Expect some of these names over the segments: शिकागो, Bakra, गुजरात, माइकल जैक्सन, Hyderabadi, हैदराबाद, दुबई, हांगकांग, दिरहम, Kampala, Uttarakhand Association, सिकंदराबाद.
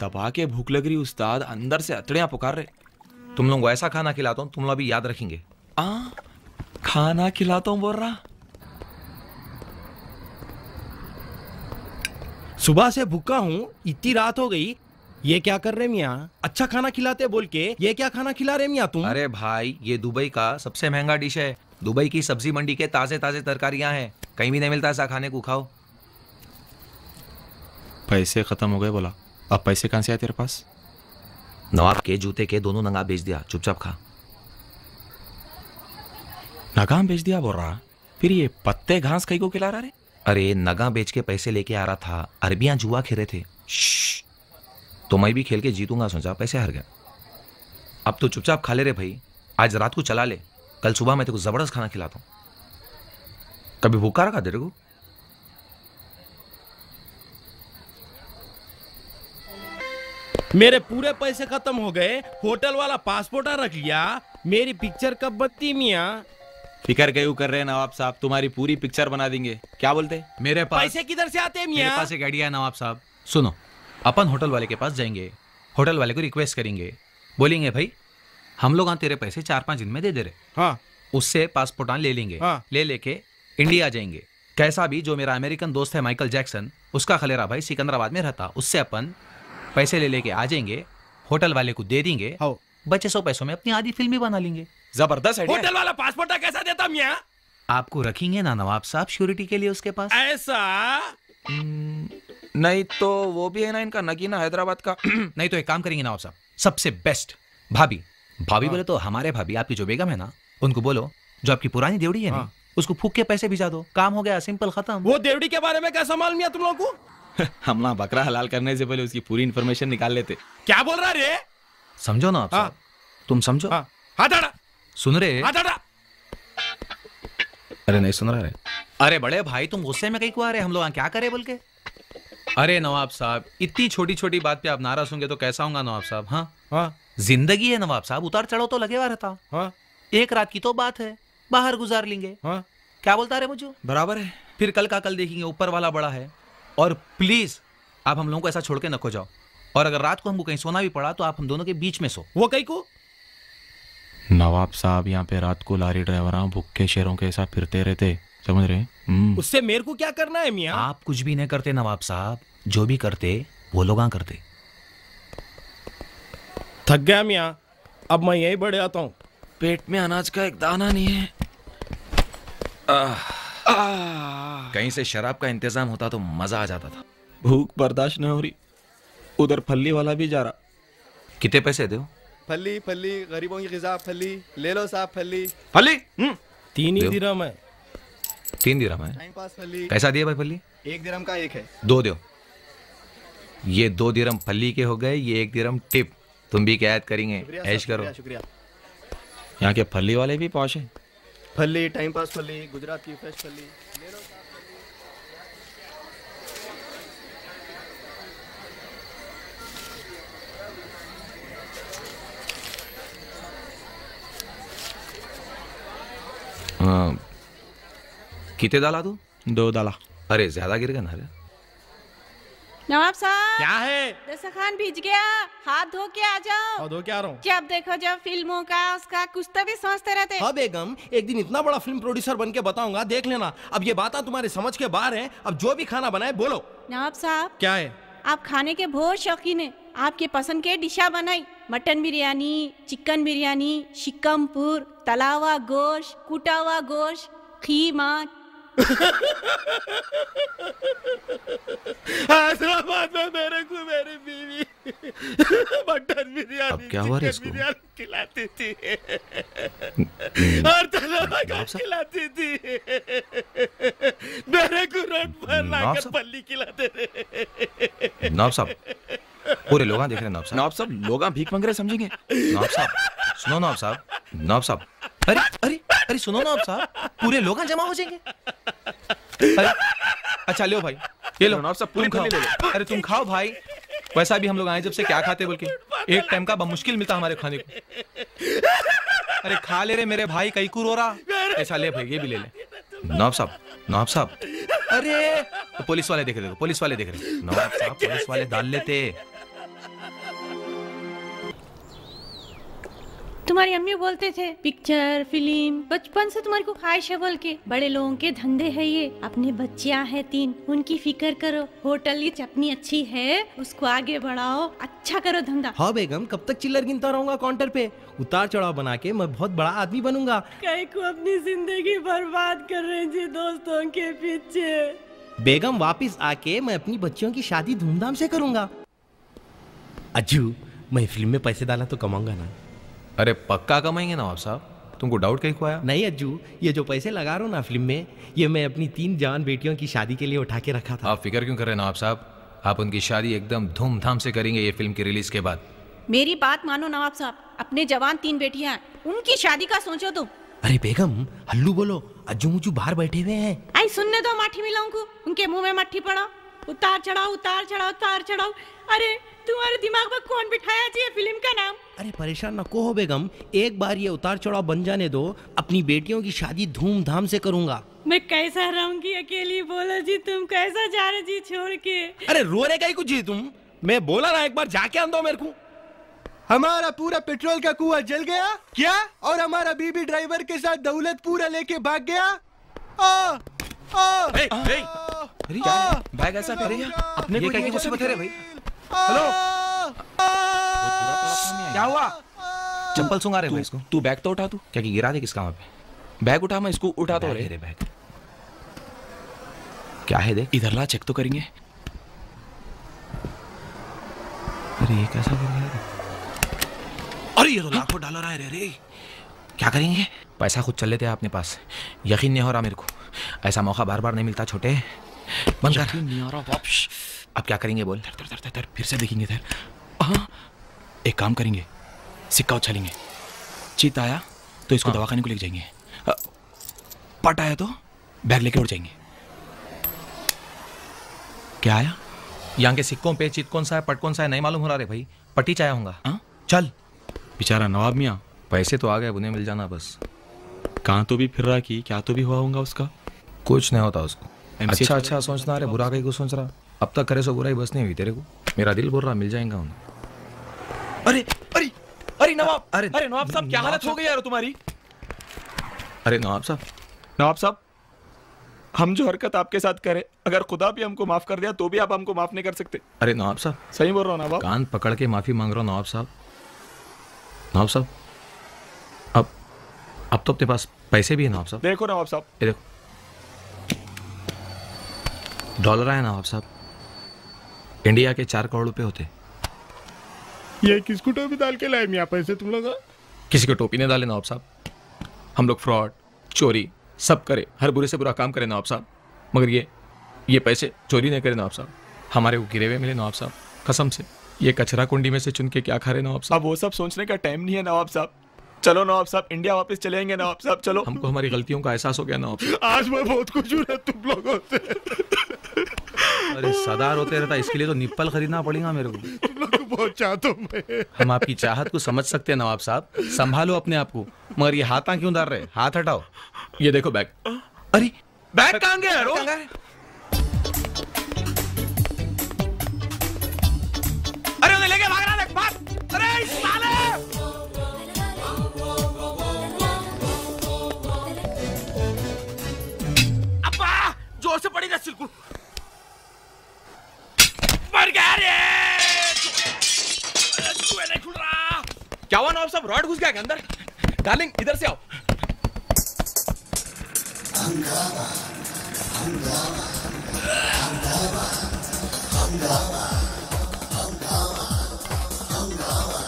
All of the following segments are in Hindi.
दबा के भूख लग रही उस्ताद, अंदर से अतड़ियाँ पुकार रहे। तुम लोग ऐसा खाना खिलाता हूँ, तुम लोग अभी याद रखेंगे। खाना खिलाता हूँ बोल रहा। सुबह से भूखा हूँ, इतनी रात हो गई, ये क्या कर रहे मियां? अच्छा खाना खिलाते बोल के ये क्या खाना खिला रहे मियां तुम? अरे भाई, ये दुबई का सबसे महंगा डिश है। दुबई की सब्जी मंडी के ताजे ताजे तरकारियां हैं, कहीं भी नहीं मिलता ऐसा खाने को, खाओ। पैसे खत्म हो गए बोला, अब पैसे कहां से आए तेरे पास? नवाब के जूते के दोनों नंगा बेच दिया, चुपचाप खा। नगा बेच दिया बोल रहा, फिर ये पत्ते घास कहीं को खिला रहा रे? अरे नगा बेच के पैसे लेके आ रहा था, अरबियां जुआ खेरे थे। तो मैं भी खेल के जीतूंगा सोचा, पैसे हार गया। अब तो चुपचाप खा ले रे भाई, आज रात को चला ले, कल सुबह मैं तेरे को जबरदस्त खाना खिलाता हूँ। कभी भूखा रखा तेरे को? मेरे पूरे पैसे खत्म हो गए, होटल वाला पासपोर्ट रख लिया, मेरी पिक्चर कब बनती मियाँ? फिकर क्यों कर रहे हैं नवाब साहब, तुम्हारी पूरी पिक्चर बना देंगे। क्या बोलते? मेरे पास पैसे किधर से आते हैं मियाँ? मेरे पास एक आइडिया है नवाब साहब, सुनो। अपन होटल वाले के पास जाएंगे, होटल वाले को रिक्वेस्ट करेंगे, बोलेंगे भाई हम लोग तेरे पैसे 4-5 दिन में दे दे रहे। हाँ। उससे पासपोर्ट ले लेंगे। हाँ। ले लेके इंडिया जाएंगे। कैसा भी, जो मेरा अमेरिकन दोस्त है माइकल जैक्सन, उसका खलेरा भाई सिकंदराबाद में रहता, उससे अपन पैसे ले लेके आ जाएंगे, होटल वाले को दे देंगे। हाँ। बचे 100 पैसों में अपनी आधी फिल्म बना लेंगे। जबरदस्त आइडिया। होटल वाला पासपोर्ट कैसा देता मियां? आपको रखेंगे ना नवाब साहब श्योरिटी के लिए उसके पास। ऐसा नहीं तो वो भी है ना इनका नगीना हैदराबाद का। नहीं तो एक काम करेंगे नवाब साहब, सबसे बेस्ट भाभी बोले तो हमारे भाभी, आपकी जो बेगम है ना, उनको बोलो जो आपकी पुरानी देवड़ी है ना, उसको फूक के पैसे भिजा दो, काम हो गया, सिंपल, खत्म। वो देवड़ी के बारे में कैसा मालूम है तुम लोगों को? हम ना बकरा हलाल करने से पहले उसकी पूरी इन्फॉर्मेशन निकाल लेते। क्या बोल रहा रे? समझो ना आप, तुम समझो। सुन रहे? अरे नहीं सुन रहा रे। अरे बड़े भाई, तुम गुस्से में कहीं को आ रहे, हम लोग क्या करे बोल के? अरे नवाब साहब, इतनी छोटी छोटी बात पे आप नाराज होंगे तो कैसा होगा नवाब साहब? हाँ, जिंदगी है नवाब साहब, उतार चढ़ाव तो लगे हुआ रहता। हाँ, एक रात की तो बात है, बाहर गुजार लेंगे। हाँ, क्या बोलता रे मुझे? बराबर है, फिर कल का कल देखेंगे, ऊपर वाला बड़ा है। और प्लीज आप हम लोगों को ऐसा छोड़ के न खो जाओ, और अगर रात को हमको कहीं सोना भी पड़ा तो आप हम दोनों के बीच में सो। वो कहीं को? नवाब साहब यहाँ पे रात को लारी ड्राइवर भूखे शेरों के साथ फिरते रहते, समझ रहे? उससे मेरे को क्या करना है मियाँ? आप कुछ भी नहीं करते नवाब साहब, जो भी करते वो लोग करते। थक गया मियाँ, अब मैं यही बढ़ जाता हूँ, पेट में अनाज का एक दाना नहीं है। कहीं से शराब का इंतजाम होता तो मजा आ जाता था। भूख बर्दाश्त नहीं हो रही, उधर फल्ली वाला भी जा रहा। कितने पैसे दे? फल्ली फल्ली गरीबों की खिजा, फल्ली ले लो साहब, फल्ली फल्ली 3 ही दिरहम है। 3 दिरहम है? कैसा दिया भाई फल्ली? 1 दिरहम का 1 है। 2 दो। ये 2 दिरहम फल्ली के हो गए, ये 1 दिरहम टिप, तुम भी क्या याद करेंगे, ऐश करो। शुक्रिया। यहाँ के फल्ली वाले भी पहुंचे। फल्ली, टाइम पास फल्ली, गुजरात की फ्रेश फल्ली ले लो। कितने डाला तू? 2 डाला। अरे ज्यादा गिर गया ना रे। नवाब साहब क्या है? दस्तरखान भीज गया, हाथ धो के आ जाओ। धो के आ रहा हूँ। जब देखो जब फिल्मों का उसका कुछ तो भी सोचते रहते। हाँ बेगम, एक दिन इतना बड़ा फिल्म प्रोड्यूसर बन के बताऊंगा, देख लेना। अब ये बात तुम्हारी समझ के बाहर है, अब जो भी खाना बनाए बोलो। नवाब साहब क्या है? आप खाने के बहुत शौकीन है, आपके पसंद के डिशा बनाई, मटन बिरयानी, चिकन बिरयानी, शिकमपुर, तलावा गोश्त, कुटावा गोश्त, खीमा। हैदराबाद में मेरे को मेरी बीवी मटन बिरयानी खिलाती थी और तलावा गोश्त खिलाती थी, मेरे को रोड पर लाकर पल्ली खिलाते थे। नवाब साहब पूरे लोग देख रहे। नवाब साहब लोग भीख मांग रहे, समझेंगे? नवाब साहब सुनो, नवाब साहब, नवाब साहब, अरे अरे अरे सुनो नवाब साहब, पूरे लोग जमा हो जाएंगे। अच्छा लो भाई, ये लो नवाब साहब, तुम खाओ। अरे तुम खाओ भाई, वैसा भी हम लोग आए जब से क्या खाते बोल के, एक टाइम का मुश्किल मिलता हमारे खाने को। अरे खा ले रे मेरे भाई, कई कुर हो रहा। ऐसा ले भाई, ये भी ले ले। नवाब साहब, नवाब साहब, अरे तो पुलिस वाले देख रहे, पुलिस वाले देख रहे। नवाब साहब पुलिस वाले डाल लेते। तुम्हारी अम्मी बोलते थे पिक्चर फिल्म बचपन से तुम्हारे को ख्वाहिश है बोल के, बड़े लोगों के धंधे है ये, अपने बच्चियां हैं 3, उनकी फिक्र करो, होटल की चटनी अच्छी है उसको आगे बढ़ाओ, अच्छा करो धंधा। हाँ बेगम, कब तक चिल्लर गिनता रहूंगा काउंटर पे, उतार चढ़ाव बना के मैं बहुत बड़ा आदमी बनूंगा। कई को अपनी जिंदगी बर्बाद कर रहे जी दोस्तों के पीछे। बेगम वापस आके मैं अपनी बच्चियों की शादी धूमधाम से करूंगा। अज्जू, मैं फिल्म में पैसे डाला तो कमाऊंगा ना। अरे पक्का कमाएंगे नवाब साहब, तुमको डाउट कहीं को आया? नहीं अज्जू, ये जो पैसे लगा रहा हूँ ना फिल्म में, ये मैं अपनी 3 जवान बेटियों की शादी के लिए उठा के रखा था। आप फिक्र क्यों कर रहे हैं नवाब साहब, आप उनकी शादी एकदम धूमधाम से करेंगे ये फिल्म की रिलीज के बाद। मेरी बात मानो नवाब साहब, अपने जवान 3 बेटियाँ, उनकी शादी का सोचो तुम। अरे बेगम हल्लू बोलो, अज्जू मुझू बाहर बैठे हुए हैं। आई सुनने दो माठी मिलाऊं को, उनके मुंह में मट्ठी पड़ा, उतार चढ़ाओ उतार चढ़ाओ उतार चढ़ाओ। अरे तुम्हारे दिमाग में कौन बिठाया जी फिल्म का नाम? अरे परेशान ना को हो बेगम, एक बार ये उतार चढ़ाव बन जाने दो, अपनी बेटियों की शादी धूमधाम से करूंगा। मैं कैसा रहूंगी अकेली, बोलो जी तुम कैसा जा रहे जी छोड़ के? अरे रो रहे क्या कुछ जी तुम, मैं बोला ना एक बार जाके आन दो मेरे को। हमारा पूरा पेट्रोल का कुआं जल गया क्या, और हमारा बीबी ड्राइवर के साथ दौलत पूरा लेके भाग गया। भाई ऐसा अपने को क्या मुसीबत है भाई? हेलो, क्या हुआ? चप्पल सुंघा रहे हो इसको? तू बैग तो उठा, तू क्या की गिरा दे किसका वहाँ पे? बैग उठा, मैं इसको उठा तो रहे। बैग क्या है देख, इधर ला, चेक तो करेंगे। अरे ये कैसा कर गया? अरे ये तो लाखों डॉलर आए रे रे, क्या करेंगे? पैसा खुद चल लेते हैं अपने पास, यकीन नहीं हो रहा मेरे को, ऐसा मौका बार बार नहीं मिलता छोटे। बंद कर, यकीन नहीं हो रहा वापस। अब क्या करेंगे बोल? तर तर तर तर फिर से देखेंगे सर। हाँ, एक काम करेंगे, सिक्का उछालेंगे, चीता आया तो इसको दवाखाने को लेके जाएंगे, पट आया तो बैग लेके उड़ जाएंगे। क्या आया? यहाँ के सिक्कों पे चीत कौन सा है पट कौन सा है नहीं मालूम हो रहा रे भाई, पटी चाया होगा। हाँ चल, बेचारा नवाब मियाँ पैसे तो आ गए, उन्हें मिल जाना बस। कहाँ तो भी फिर रहा कि क्या तो भी हुआ होगा उसका? कुछ नहीं होता उसको, अच्छा अच्छा सोचना, अरे बुरा कहीं को सोच रहा, अब तक करे सो बुराई बस नहीं हुई तेरे को, मेरा दिल बोल रहा मिल जाएगा उन्हें। अरे अरे अरे नवाब, अरे नवाब साहब क्या हालत हो गई यार तुम्हारी? अरे नवाब साहब, नवाब साहब हम जो हरकत आपके साथ करे, अगर खुदा भी हमको माफ कर दिया तो भी आप हमको माफ नहीं कर सकते। अरे नवाब साहब सही बोल रहा हूँ नवाब, कान पकड़ के माफी मांग रहा हूँ नवाब साहब। नवाब साहब अब तो अपने पास पैसे भी है नवाब साहब। देखो नवाब साहब, ये देखो डॉलर आया नवाब साहब, इंडिया के 4 करोड़ रुपए होते। ये किसको टोपी डाल के लाए मियाँ पैसे तुम लोग? किसी को टोपी ने डाले नवाब साहब, हम लोग फ्रॉड चोरी सब करे, हर बुरे से बुरा काम करे नवाब साहब, मगर ये पैसे चोरी नहीं करे नवाब साहब, हमारे को गिरे हुए मिले नवाब साहब, कसम से ये कचरा कुंडी में से चुन के क्या खा रहे नवाब साहब। अब वो सब सोचने का टाइम नहीं है नवाब साहब, चलो नवाब साहब इंडिया वापस चलेंगे नवाब साहब, चलो। हमको हमारी गलतियों का एहसास हो गया नवाब साहब, आज मैं बहुत कुछ हो रहा तुम लोगों से। अरे सदार होते रहता, इसके लिए तो निप्पल खरीदना पड़ेगा मेरे को। तुम लोग बहुत चाहते हो मैं। हम आपकी चाहत को समझ सकते हैं नवाब साहब, संभालो अपने आप को, मगर ये हाथ क्यों उतार रहे, हाथ हटाओ। ये देखो बैग, अरे बैग कहाँ गया यार? अरे उन्हें लेके भाग रहा है, भाग। अरे साले अब्बा जोर से पड़ेगा सिल्कू, मर गया रे। नहीं खुल रहा। क्या हुआ नवाब साहब, रॉड घुस गया अंदर? डार्लिंग इधर से आओ। हंगामा हंगामा हंगामा हंगामा हंगामा।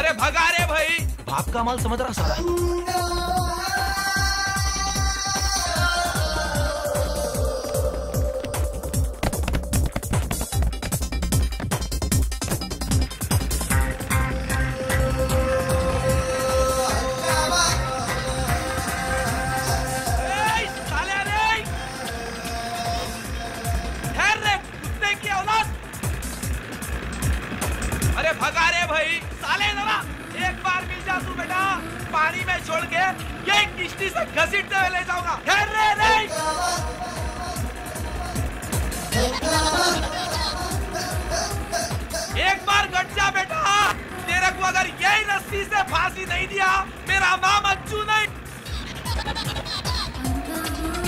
अरे भगा रे भाई, बाप का माल समझ रहा सारा। एक बार गट जा बेटा, तेरे को अगर यही रस रस्सी से फांसी नहीं दिया, मेरा नाम अच्छू नहीं।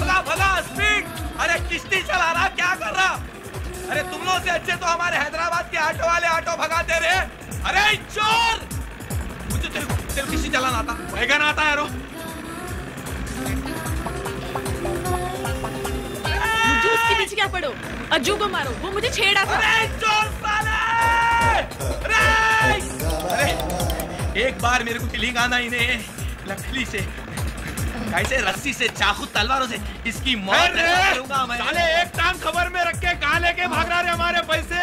भला भला स्पीड, अरे किश्ती चला रहा क्या कर रहा? अरे तुम लोग से अच्छे तो हमारे हैदराबाद के ऑटो वाले ऑटो भगाते रहे। अरे चोर, मुझे तेरे किसी चलाना आता, वैगन आता है। मुझे उसके पीछे क्या पड़ो, अज्जू को मारो, वो मुझे छेड़ा था। अरे चोर साले! अरे एक बार मेरे को किलिंग आना ही नहीं, लकड़ी से कैसे रस्सी से चाकू तलवारों से इसकी मौत करूंगा मैं। साले एक टांग खबर में रख के कहां लेके भाग रहा है हमारे पैसे।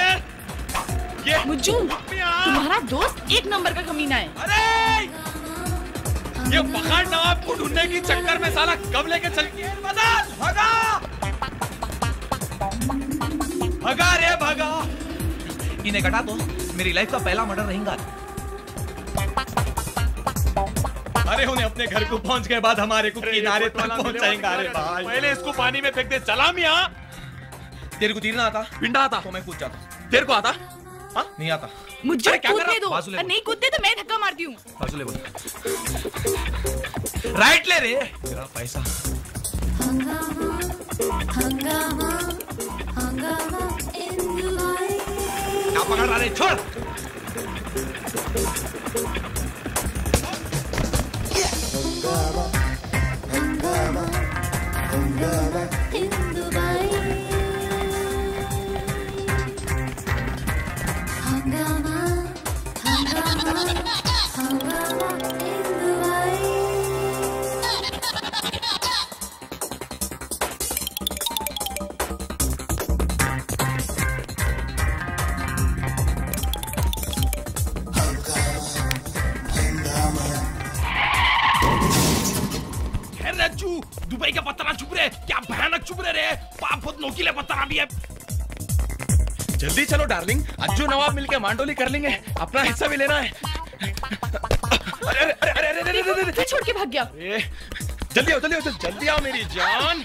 ये मुज्जू तुम्हारा दोस्त एक नंबर का कमीना है। अरे ये बखाड़ नवाब को ढूंढने की चक्कर में साला कब लेके चल गया। भगा भगा रे भगा, इन्हें कटा दो, मेरी लाइफ का पहला मर्डर रहेगा। अरे उन्हें अपने घर को पहुंच गए बाद हमारे को किनारे तक पहुंचाएंगा। अरे भाई पहले इसको पानी में फेंक दे। चला मिया, तेरे को तीरना आता, पिंडा आता तो मैं कूद जाता, तेरे को आता? हाँ नहीं आता। मुझे कूदने दो, अगर नहीं कूदते तो मैं धक्का मारती हूँ। बाजू ले बोल, राइट ले रे। मेरा पैसा क्या पकड़ रहा है? छोड़ दुबई के पत्थरा छुप रहे, क्या भयानक छुप रहे रे। पाप बहुत नोकीले पत्थरा भी है। जल्दी चलो डार्लिंग, अज्जू नवाब मिलके मांडोली कर लेंगे, अपना हिस्सा भी लेना है। अरे अरे अरे अरे अरे अरे अरे, छोड़ के भाग गया। जल्दी आओ, जल्दी आओ, जल्दी आओ मेरी जान।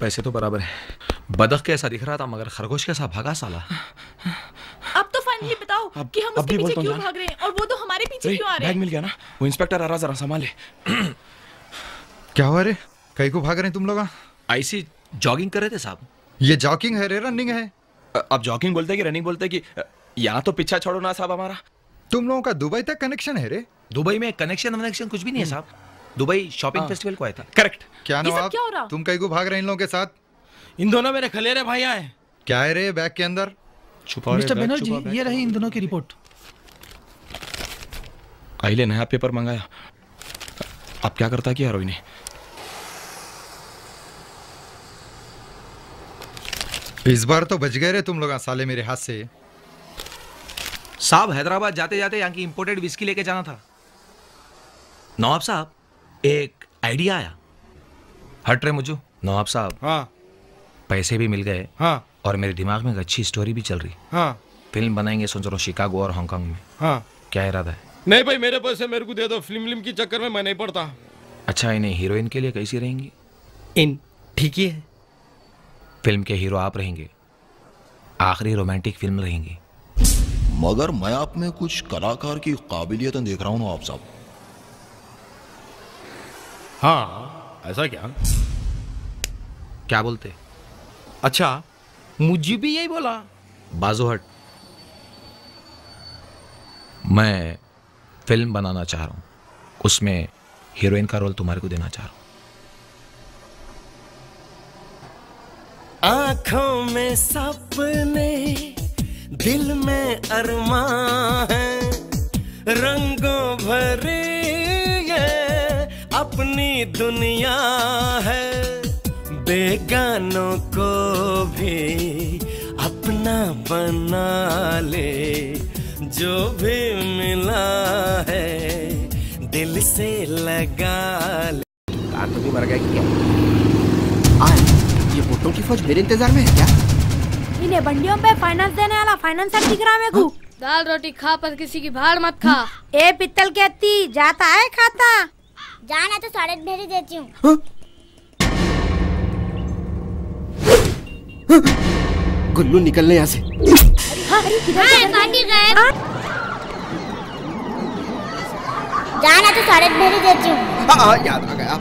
पैसे तो बराबर है, बदख कैसा दिख रहा था मगर खरगोश कैसा भागा साला। अब तो फाइनली बताओ कि हम उसके पीछे क्यों भाग रहे हैं और वो तो हमारे पीछे क्यों आ रहे हैं। बैग मिल गया ना, वो इंस्पेक्टर आ रहा, जरा संभाले। क्या हुआ रे, कहीं को भाग रहे हैं तुम लोग? ऐसी जॉगिंग कर रहे थे साहब। ये जॉगिंग है रे, रनिंग है। अब जॉगिंग बोलते कि रनिंग बोलते कि यहाँ तो पीछा छोड़ो ना साहब हमारा। तुम लोगों का दुबई तक कनेक्शन है रे? दुबई में कनेक्शन वनेक्शन कुछ भी नहीं है साहब, दुबई शॉपिंग फेस्टिवल को आया था। करेक्ट। क्या नवाब, तुम कहीं को भाग रहे इन लोगों के साथ? इन दोनों मेरे खलेरे भाई आए। क्या है रे बैग के अंदर? छुपा मिस्टर बनर्जी, ये रही इन दोनों की रिपोर्ट। आइले नया पेपर मंगाया। अब क्या करता कि हेरोइन इस बार तो बच गए रे तुम लोग साले मेरे हाथ से। साहब हैदराबाद जाते जाते यहाँ की इंपोर्टेड विस्की लेके जाना था। नवाब साहब एक आइडिया आया। हट रे मुझू। नवाब साहब हाँ, पैसे भी मिल गए हाँ, और मेरे दिमाग में एक अच्छी स्टोरी भी चल रही हाँ, फिल्म बनाएंगे सोच रहा हूँ शिकागो और हांगकांग में हाँ, क्या इरादा है? नहीं भाई मेरे पैसे मेरे को दे दो, फिल्म के चक्कर में मैं नहीं पड़ता। अच्छा इन्हें हीरोइन के लिए कैसी रहेंगी? इन ठीक ही है। फिल्म के हीरो आप रहेंगे, आखिरी रोमांटिक फिल्म रहेंगी। मगर मैं आप में कुछ कलाकार की काबिलियत देख रहा हूँ आप साहब। हाँ ऐसा क्या? क्या बोलते? अच्छा मुझे भी यही बोला। बाजूहट, मैं फिल्म बनाना चाह रहा हूँ, उसमें हीरोइन का रोल तुम्हारे को देना चाह रहा हूँ। आँखों में सपने, दिल में अरमां है, रंगों भरे ये अपनी दुनिया है, बेगानों को भी अपना बना ले, जो भी मिला है दिल से लगा ले। कान तो भी मर गया क्या? आज ये वोटों की फौज मेरे इंतजार में है क्या? इन्हें बंडियों पे फाइनेंस देने वाला फाइनेंसर दिख रहा है मेरे को। दाल रोटी खा पर किसी की भाड़ मत खा। ए पित्तल कहती जाता है खाता। जाना तो सड़क भेज देती हूँ। गुल्लू निकलने यहाँ से। जाना तो सड़क भेज देती हूँ। याद आ गया।